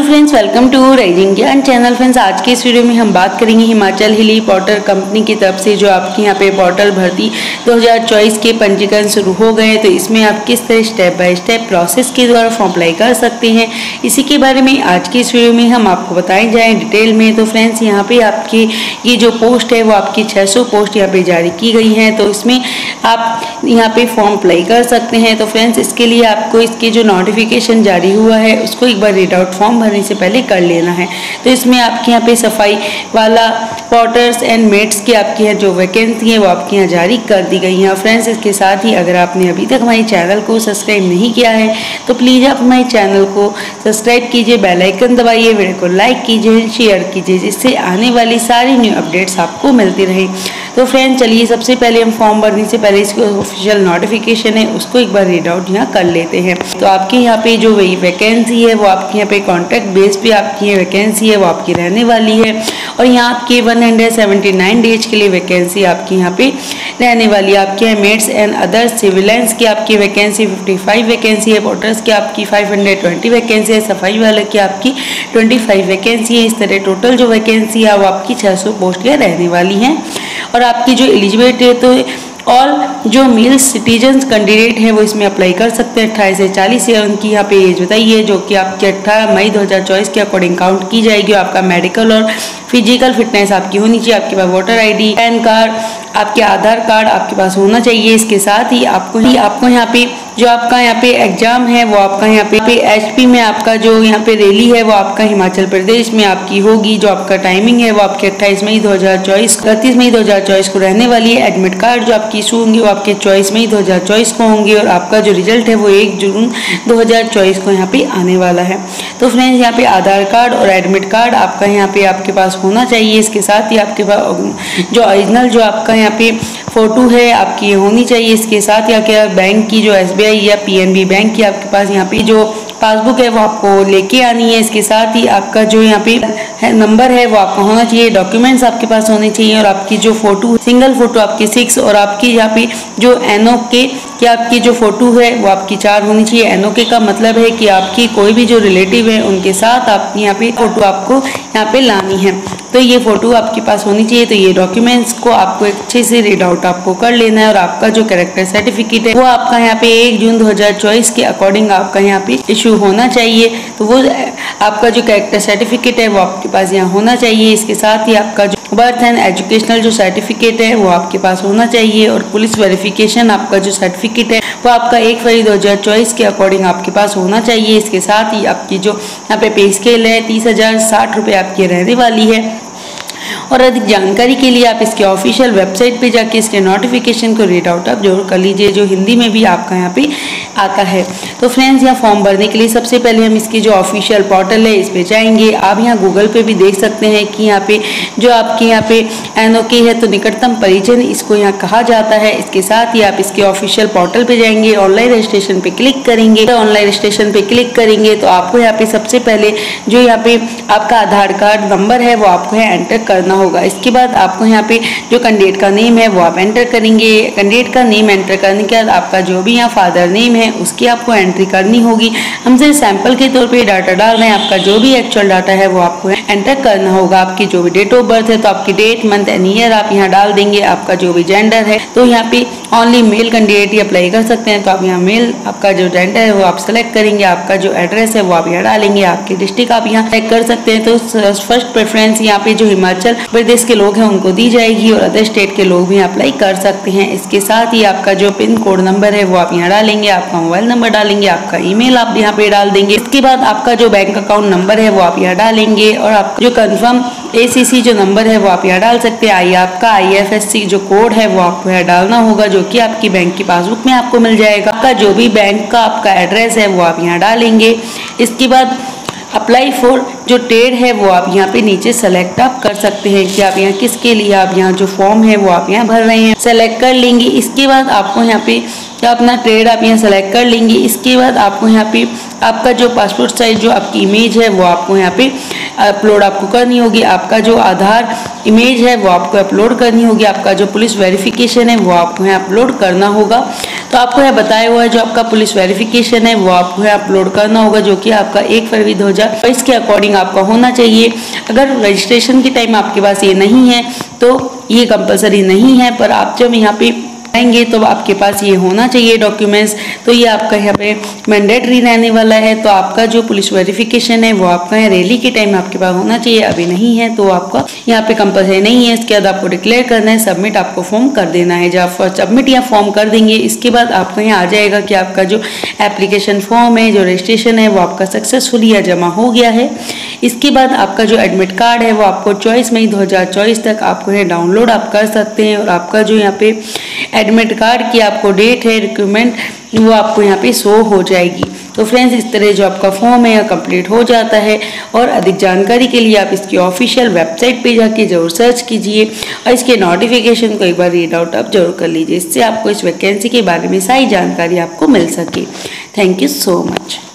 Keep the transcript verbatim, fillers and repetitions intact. Hello friends, welcome to ride India channel. Friends, आज के इस वीडियो में हम बात करेंगे हिमाचल हिली पॉटर कंपनी की तरफ से जो आपके यहाँ पे पॉटर भर्ती दो हज़ार चौबीस के पंजीकरण शुरू हो गए, तो इसमें आप किस तरह स्टेप बाय स्टेप प्रोसेस के द्वारा फॉर्म अप्लाई कर सकते हैं, इसी के बारे में आज के इस वीडियो में हम आपको बताएं जाएँ डिटेल में। तो फ्रेंड्स, यहाँ पर आपकी ये जो पोस्ट है वो आपकी छः सौ पोस्ट यहाँ पर जारी की गई हैं, तो इसमें आप यहाँ पर फॉर्म अप्लाई कर सकते हैं। तो फ्रेंड्स, इसके लिए आपको इसके जो नोटिफिकेशन जारी हुआ है उसको एक बार रीड आउट फॉर्म भरने से पहले कर लेना है। तो इसमें आपके यहाँ पे सफाई वाला पॉटर्स एंड मेट्स की आपके यहाँ जो वैकेंसी है वो आपके यहाँ जारी कर दी गई हैं। फ्रेंड्स, इसके साथ ही अगर आपने अभी तक हमारे चैनल को सब्सक्राइब नहीं किया है तो प्लीज़ आप हमारे चैनल को सब्सक्राइब कीजिए, बेल आइकन दबाइए, वीडियो को लाइक कीजिए, शेयर कीजिए, जिससे आने वाली सारी न्यू अपडेट्स आपको मिलती रहे। तो फ्रेंड, चलिए सबसे पहले हम फॉर्म भरने से पहले इसको ऑफिशियल नोटिफिकेशन है उसको एक बार रीड आउट यहाँ कर लेते हैं। तो आपके यहाँ पे जो वही वैकेंसी है वो आपके यहाँ पे कॉन्ट्रैक्ट बेस पे आपकी ये वैकेंसी है वो आपकी रहने वाली है, और यहाँ आपके एक सौ उन्यासी डेज के लिए वैकेंसी आपकी यहाँ पे रहने वाली है। आपके यहाँ मेट्स एंड अदर्स सिविलाइंस की आपकी वैकेंसी पचपन वैकेंसी है, पोर्टर्स की आपकी पाँच सौ बीस वैकेंसी है, सफाई वाले की आपकी पच्चीस वैकेंसी है। इस तरह टोटल जो वैकेंसी है वो आपकी छः सौ पोस्ट के रहने वाली हैं। और आपकी जो एलिजिबिलिटी है तो और जो मेल सिटीजन्स कैंडिडेट हैं वो इसमें अप्लाई कर सकते हैं। अट्ठाईस से चालीस ईयर उनकी यहाँ पे एज बताइए, जो कि आपके अट्ठारह मई दो हज़ार चौबीस के अकॉर्डिंग काउंट की जाएगी। आपका मेडिकल और फिजिकल फिटनेस आपकी होनी चाहिए, आपके पास वोटर आईडी, पैन कार्ड, आपके आधार कार्ड आपके पास होना चाहिए। इसके साथ ही आपको ही आपको यहाँ पे जो आपका यहाँ पे एग्जाम है वो आपका यहाँ पे पे एचपी में आपका जो यहाँ पे रैली है वो आपका हिमाचल प्रदेश में आपकी होगी। जो आपका टाइमिंग है वो आपके अट्ठाईस मई दो हज़ार चौबीस इकतीस मई दो हज़ार चौबीस को रहने वाली है। एडमिट कार्ड जो आपकी इशू होंगी वो आपके चौबीस मई दो हज़ार चौबीस को होंगी, और आपका जो रिजल्ट है वो एक जून दो हज़ार चौबीस को यहाँ पे आने वाला है। तो फ्रेंड्स, यहाँ पे आधार कार्ड और एडमिट कार्ड आपका यहाँ पे आपके पास होना चाहिए। इसके साथ ही आपके पास जो ओरिजिनल जो आपका यहाँ पे फोटो है आपकी होनी चाहिए। इसके साथ ही आपके बैंक की जो एस बी आई या पीएनबी बैंक की आपके पास यहाँ पे जो पासबुक है वो आपको लेके आनी है। इसके साथ ही आपका जो यहाँ पे नंबर है वो आपका होना चाहिए, डॉक्यूमेंट्स आपके पास होने चाहिए, और आपकी जो फोटो सिंगल फोटो आपकी सिक्स, और आपकी यहाँ पे जो एनओ के कि आपकी जो फोटो है वो आपकी चार होनी चाहिए। एनओ के का मतलब है कि आपकी कोई भी जो रिलेटिव है उनके साथ आप यहाँ पे फोटो आपको यहाँ पे लानी है, तो ये फोटो आपके पास होनी चाहिए। तो ये डॉक्यूमेंट्स को आपको अच्छे से रीड आउट आपको कर लेना है। और आपका जो कैरेक्टर सर्टिफिकेट है वो आपका यहाँ पे एक जून दो हज़ार चौबीस के अकॉर्डिंग आपका यहाँ पे इशू होना चाहिए, तो वो आपका जो कैरेक्टर सर्टिफिकेट है वो आपके पास यहाँ होना चाहिए। इसके साथ ही आपका जो बर्थ एंड एजुकेशनल जो सर्टिफिकेट है वो आपके पास होना चाहिए, और पुलिस वेरिफिकेशन आपका जो सर्टिफिकेट है वो आपका एक फरवरी दो हज़ार चौबीस के अकॉर्डिंग आपके पास होना चाहिए। इसके साथ ही आपकी जो यहाँ पे पे स्केल है तीस हज़ार साठ रुपये आपकी रहने वाली है। और अधिक जानकारी के लिए आप इसके ऑफिशियल वेबसाइट पे जाके इसके नोटिफिकेशन को रीड आउट आप जरूर कर लीजिए, जो हिंदी में भी आपका यहाँ पे आता है। तो फ्रेंड्स, यहाँ फॉर्म भरने के लिए सबसे पहले हम इसकी जो ऑफिशियल पोर्टल है इस पे जाएंगे। आप यहाँ गूगल पे भी देख सकते हैं कि यहाँ पे जो आपके यहाँ पे एनओके है तो निकटतम परिजन इसको यहाँ कहा जाता है। इसके साथ ही आप इसके ऑफिशियल पोर्टल पर जाएंगे, ऑनलाइन रजिस्ट्रेशन पर क्लिक करेंगे। ऑनलाइन रजिस्ट्रेशन पर क्लिक करेंगे तो आपको यहाँ पे सबसे पहले जो यहाँ पे आपका आधार कार्ड नंबर है वो आपको यहाँ एंटर करना होगा। इसके बाद आपको यहाँ पे जो कैंडिडेट का नेम है वो आप एंटर करेंगे। कैंडिडेट का नेम एंटर करने के बाद आपका जो भी यहाँ फादर नेम है उसकी आपको एंट्री करनी होगी। हम सिर्फ सैंपल के तौर पे डाटा डाल रहे हैं, आपका जो भी एक्चुअल डाटा है वो आपको एंटर करना होगा। आपकी जो भी डेट ऑफ बर्थ है तो आपकी डेट मंथ एंड ईयर आप यहाँ डाल देंगे। आपका जो भी जेंडर है तो यहाँ पे ओनली मेल कैंडिडेट ही अप्लाई कर सकते हैं, तो आप यहाँ मेल आपका जो जेंडर है वो आप सेलेक्ट करेंगे। आपका जो एड्रेस है वो आप यहाँ डालेंगे, आपकी डिस्ट्रिक्ट आप यहाँ सेलेक्ट कर सकते हैं। तो फर्स्ट प्रेफरेंस यहाँ पे जो हिमाचल प्रदेश के लोग हैं उनको दी जाएगी, और अदर स्टेट के लोग भी अप्लाई कर सकते हैं। इसके साथ ही आपका जो पिन कोड नंबर है वो आप यहाँ डालेंगे, आपका मोबाइल नंबर डालेंगे, आपका ईमेल आप यहाँ पे डाल देंगे। इसके बाद आपका जो बैंक अकाउंट नंबर है वो आप यहाँ डालेंगे, और आपका जो कंफर्म एसीसी जो नंबर है वो आप यहाँ डाल सकते हैं। आई आपका आईएफएससी जो कोड है वो आपको यहाँ डालना होगा, जो कि आपकी बैंक की पासबुक में आपको मिल जाएगा। आपका जो भी बैंक का आपका एड्रेस है वो आप यहाँ डालेंगे। इसके बाद अप्लाई फॉर जो ट्रेड है वो आप यहाँ पे नीचे सेलेक्ट आप कर सकते हैं कि आप यहाँ किसके लिए आप यहाँ जो फॉर्म है वो आप यहाँ भर रहे हैं सेलेक्ट कर लेंगे। इसके बाद आपको यहाँ पे या अपना ट्रेड आप यहाँ सेलेक्ट कर लेंगे। इसके बाद आपको यहाँ पे आपका जो पासपोर्ट साइज जो आपकी इमेज है वो आपको यहाँ पे अपलोड आपको करनी होगी, आपका जो आधार इमेज है वो आपको अपलोड करनी होगी, आपका जो पुलिस वेरिफिकेशन है वो आपको यहाँ अपलोड करना होगा। तो आपको यहाँ बताया हुआ है जो आपका पुलिस वेरिफिकेशन है वो आपको यहाँ अपलोड करना होगा, जो कि आपका एक फरवरी दो हज़ार बाईस के अकॉर्डिंग आपका होना चाहिए। अगर रजिस्ट्रेशन के टाइम आपके पास ये नहीं है तो ये कंपलसरी नहीं है, पर आप जब यहाँ पे आएंगे तो आपके पास ये होना चाहिए डॉक्यूमेंट्स, तो ये आपका यहाँ पे मैंडेटरी रहने वाला है। तो आपका जो पुलिस वेरिफिकेशन है वो आपका यहाँ रैली के टाइम आपके पास होना चाहिए, अभी नहीं है तो आपका यहाँ पे कंपलसरी नहीं है। इसके बाद आपको डिक्लेयर करना है, सबमिट आपको फॉर्म कर देना है। जब आप सबमिट या फॉर्म कर देंगे इसके बाद आपको यहाँ आ जाएगा कि आपका जो एप्लीकेशन फॉर्म है, जो रजिस्ट्रेशन है वो आपका सक्सेसफुली या जमा हो गया है। इसके बाद आपका जो एडमिट कार्ड है वो आपको चौबीस मई दो हज़ार चौबीस तक आपको यहाँ डाउनलोड आप कर सकते हैं, और आपका जो यहाँ पे एडमिट कार्ड की आपको डेट है, रिक्वायरमेंट वो आपको यहाँ पे शो हो जाएगी। तो फ्रेंड्स, इस तरह जो आपका फॉर्म है यह कंप्लीट हो जाता है। और अधिक जानकारी के लिए आप इसकी ऑफिशियल वेबसाइट पे जाके जरूर सर्च कीजिए, और इसके नोटिफिकेशन को एक बार रीड आउट आप जरूर कर लीजिए, इससे आपको इस वैकेंसी के बारे में सारी जानकारी आपको मिल सके। Thank you so much.